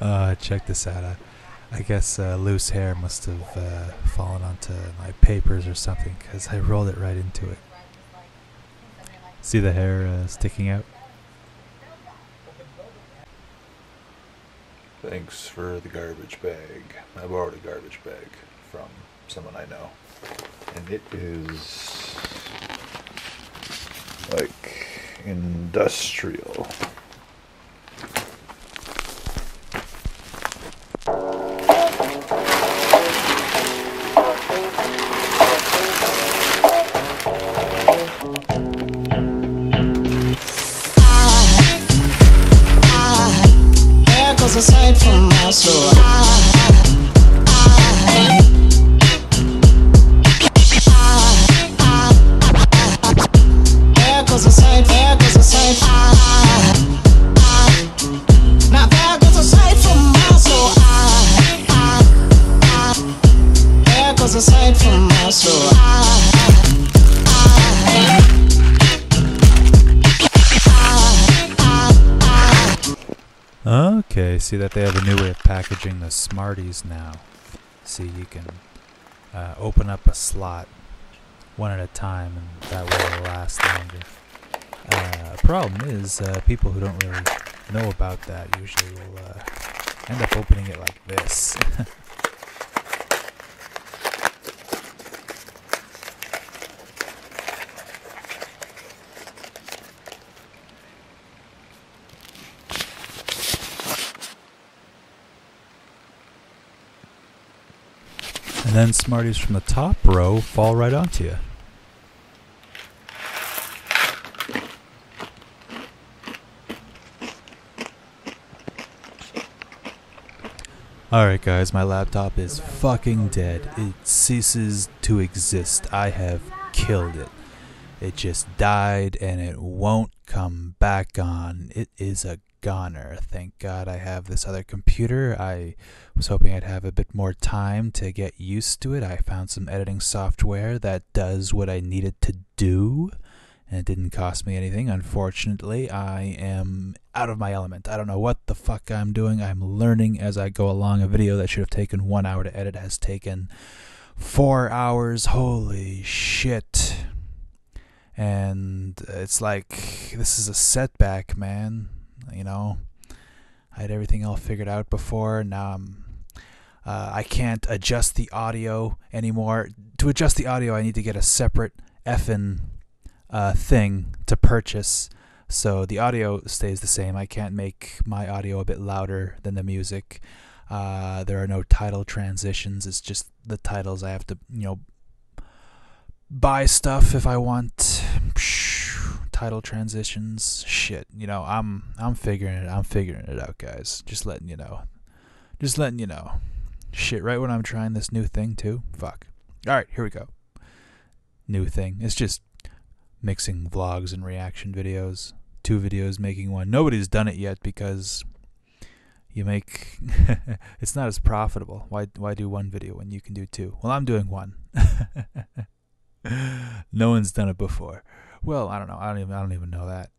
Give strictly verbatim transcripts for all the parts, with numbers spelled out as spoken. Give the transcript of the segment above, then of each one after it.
uh, check this out. I, I guess uh, loose hair must have uh, fallen onto my papers or something, because I rolled it right into it. See the hair uh, sticking out? Thanks for the garbage bag. I borrowed a garbage bag from someone I know. And it is like industrial. Aside from my soul, I, I, I, I, there goes a sight, there goes a sight, I, I, now there goes a sight from my soul, I, I, I, there goes a sight from my soul, I, I, I. Okay, see that they have a new way of packaging the Smarties now. See, you can uh, open up a slot one at a time, and that way it'll last longer. Uh, problem is, uh, people who don't really know about that usually will uh, end up opening it like this. And then Smarties from the top row fall right onto you. Alright guys, my laptop is fucking dead. It ceases to exist. I have killed it. It just died and it won't come back on. It is a goner. Thank God I have this other computer. I was hoping I'd have a bit more time to get used to it. I found some editing software that does what I need it to do, and it didn't cost me anything. Unfortunately, I am out of my element. I don't know what the fuck I'm doing. I'm learning as I go along. A video that should have taken one hour to edit has taken four hours. Holy shit. And it's like, this is a setback, man. You know, I had everything all figured out before. Now I'm, uh, I can't adjust the audio anymore. To adjust the audio, I need to get a separate effing uh, thing to purchase. So the audio stays the same. I can't make my audio a bit louder than the music. Uh, there are no title transitions. It's just the titles. I have to, you know, buy stuff if I want. Title transitions, shit, you know, I'm I'm figuring it I'm figuring it out, guys. Just letting you know. Just letting you know. Shit, right when I'm trying this new thing too? Fuck. Alright, here we go. New thing. It's just mixing vlogs and reaction videos. Two videos making one. Nobody's done it yet because you make it's not as profitable. Why why do one video when you can do two? Well, I'm doing one. No one's done it before. Well, I don't know. I don't even. I don't even know that.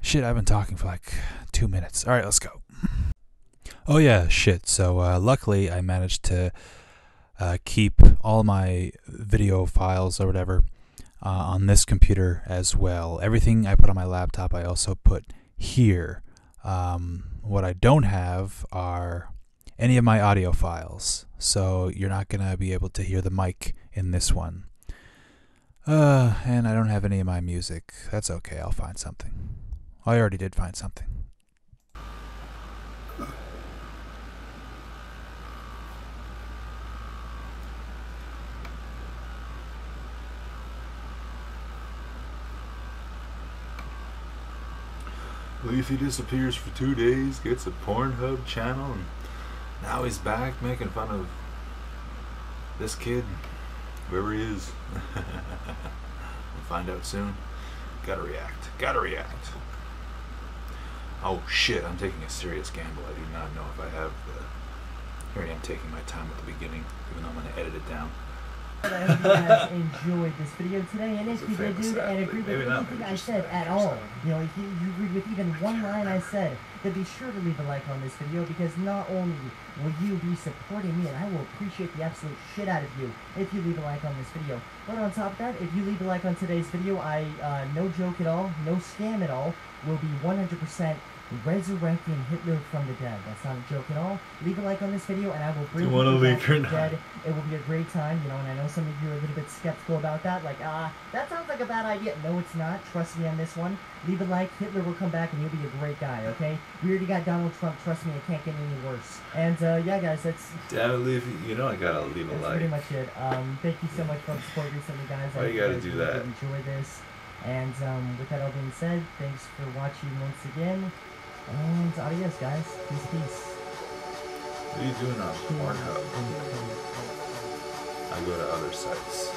Shit, I've been talking for like two minutes. All right, let's go. Oh yeah, shit. So uh, luckily, I managed to uh, keep all my video files or whatever uh, on this computer as well. Everything I put on my laptop, I also put here. Um, what I don't have are any of my audio files, so you're not gonna be able to hear the mic in this one. Uh, and I don't have any of my music. That's okay, I'll find something. I already did find something. Leafy disappears for two days, gets a Pornhub channel, and now he's back making fun of this kid. Whoever he is, we'll find out soon. Gotta react. Gotta react. Oh shit, I'm taking a serious gamble. I do not know if I have the... Here I am taking my time at the beginning, even though I'm going to edit it down. I hope you guys enjoyed this video today, and if you did, dude, and agree with anything I said at all, you know, if you, you agreed with even one line I said, then be sure to leave a like on this video, because not only will you be supporting me, and I will appreciate the absolute shit out of you if you leave a like on this video, but on top of that, if you leave a like on today's video, I, uh, no joke at all, no scam at all, will be one hundred percent resurrecting Hitler from the dead. That's not a joke at all. Leave a like on this video and I will bring you back from the dead. It will be a great time, you know, and I know some of you are a little bit skeptical about that, like, ah, that sounds like a bad idea. No, it's not. Trust me on this one. Leave a like, Hitler will come back and you'll be a great guy, okay? We already got Donald Trump, trust me, it can't get any worse. And, uh, yeah, guys, that's... Damn it, Leafy, you know I gotta leave a like. That's pretty much it. Um, thank you so much for the support recently, guys. Why you gotta do that? Enjoy this. And, um, with that all being said, thanks for watching once again. And adios, guys. Peace, peace. What are you doing on Pornhub? I go to other sites.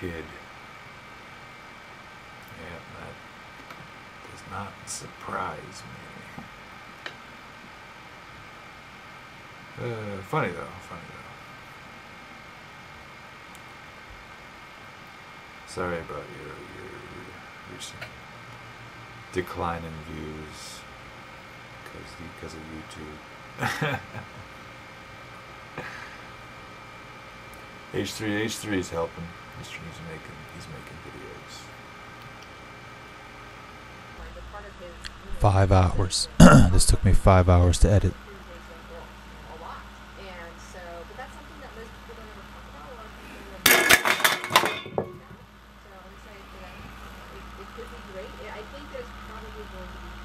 Kid. Yeah, that does not surprise me. Uh, funny though, funny though. Sorry about your your, your decline in views because because of YouTube. H three, H three is helping. H three is making, he's making videos. Five hours. This took me five hours to edit. I think there's probably going to be